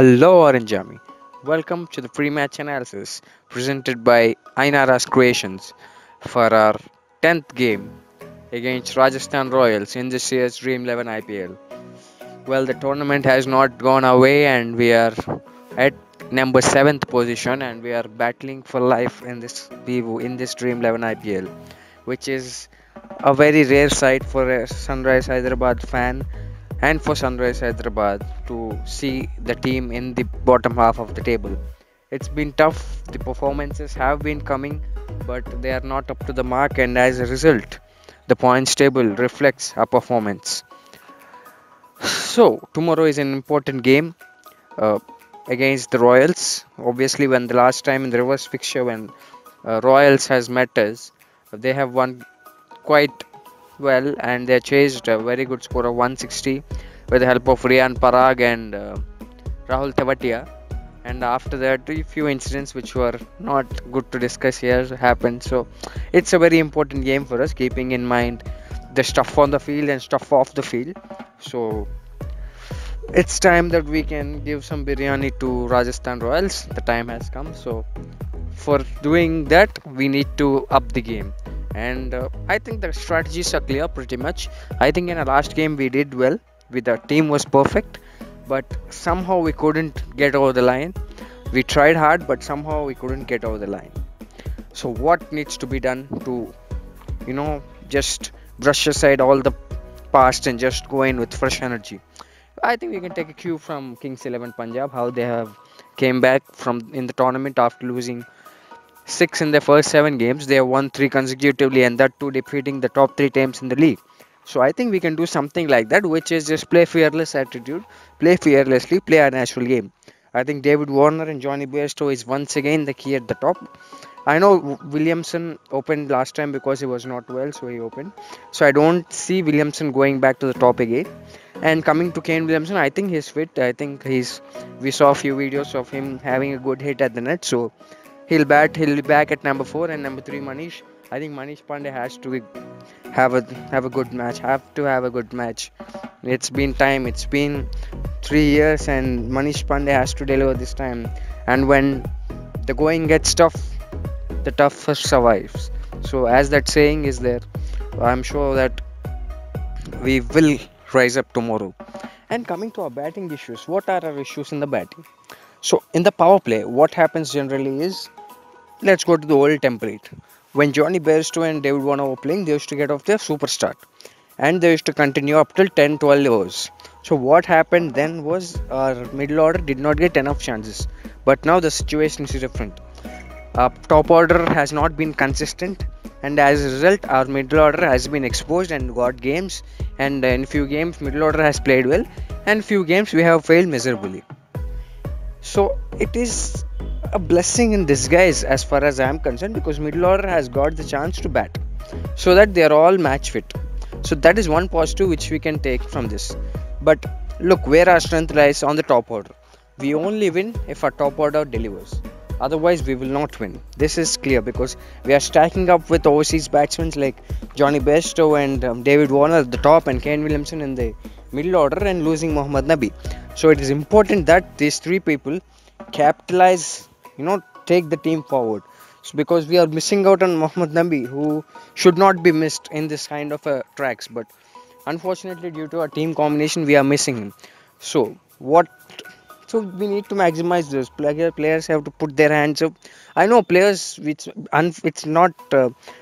Hello Oranjami, welcome to the pre-match analysis presented by Aynara's Creations for our 10th game against Rajasthan Royals in this year's Dream 11 IPL. Well, the tournament has not gone away and we are at number 7th position and we are battling for life in this Dream 11 IPL, which is a very rare sight for a Sunrise Hyderabad fan and for Sunrise Hyderabad to see the team in the bottom half of the table. It's been tough, the performances have been coming, but they are not up to the mark, and as a result, the points table reflects our performance. So, tomorrow is an important game against the Royals. Obviously, when the last time in the reverse fixture when Royals has met us, they have won quite well and they chased a very good score of 160 with the help of Riyan Parag and Rahul Tewatia, and after that a few incidents which were not good to discuss here happened. So it's a very important game for us, keeping in mind the stuff on the field and stuff off the field. So it's time that we can give some biryani to Rajasthan Royals. The time has come, so for doing that we need to up the game. And I think the strategies are clear pretty much. I think in our last game we did well, with our team was perfect, but somehow we couldn't get over the line. We tried hard but somehow we couldn't get over the line. So what needs to be done to, you know, just brush aside all the past and just go in with fresh energy? I think we can take a cue from Kings 11 Punjab, how they have came back from in the tournament after losing 6 in their first 7 games. They have won 3 consecutively, and that too defeating the top 3 teams in the league. So I think we can do something like that, which is just play fearless attitude, play fearlessly, play a natural game. I think David Warner and Jonny Bairstow is once again the key at the top. I know Williamson opened last time because he was not well, so he opened. So I don't see Williamson going back to the top again. And coming to Kane Williamson, I think he's fit. I think we saw a few videos of him having a good hit at the net, so he'll be back at number 4. And number 3, Manish. I think Manish Pandey has to have a good match. It's been time. It's been 3 years and Manish Pandey has to deliver this time. And when the going gets tough, the toughest survives. So as that saying is there, I'm sure that we will rise up tomorrow. And coming to our batting issues, what are our issues in the batting? So in the power play, what happens generally is, let's go to the old template. When Jonny Bairstow and David Warner were playing, they used to get off their super start and they used to continue up till 10-12 overs. So what happened then was our middle order did not get enough chances. But now the situation is different. Our top order has not been consistent, and as a result our middle order has been exposed and got games, and in few games middle order has played well and few games we have failed miserably. So it is a blessing in disguise as far as I am concerned, because middle order has got the chance to bat so that they are all match fit. So that is one positive which we can take from this. But look, where our strength lies on the top order. We only win if our top order delivers. Otherwise we will not win. This is clear because we are stacking up with overseas batsmen like Jonny Bairstow and David Warner at the top and Kane Williamson in the middle order and losing Mohammad Nabi. So it is important that these 3 people capitalize, take the team forward. So because we are missing out on Mohammad Nabi, who should not be missed in this kind of tracks, but unfortunately due to our team combination we are missing him. So we need to maximize this. Players have to put their hands up. I know players, it's not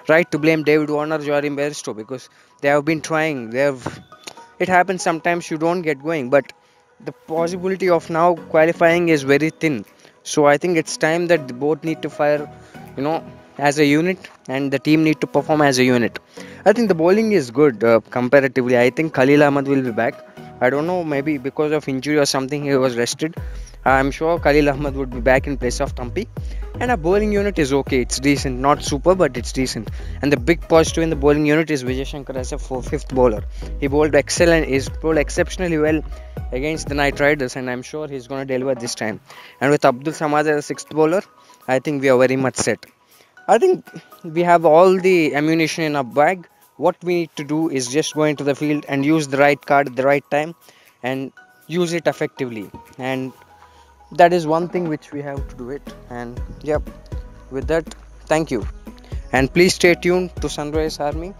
right to blame David Warner, Jonny Bairstow, because they have been trying. It happens sometimes you don't get going, but the possibility of now qualifying is very thin. So I think it's time that the both need to fire, as a unit, and the team need to perform as a unit. I think the bowling is good comparatively. I think Khalil Ahmad will be back. I don't know, maybe because of injury or something he was rested. I'm sure Khalil Ahmad would be back in place of Tampi. And our bowling unit is okay, it's decent, not super but it's decent. And the big positive in the bowling unit is Vijay Shankar as a 5th bowler. He bowled exceptionally well against the Knight Riders, and I'm sure he's going to deliver this time. And with Abdul Samad as a 6th bowler, I think we are very much set. I think we have all the ammunition in our bag. What we need to do is just go into the field and use the right card at the right time and use it effectively. And that is one thing which we have to do it. And yep, with that, thank you, and please stay tuned to Sunrise Army.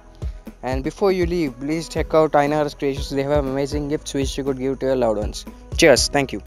And before you leave, please check out Aynara's Creations. They have amazing gifts which you could give to your loved ones. Cheers. Thank you.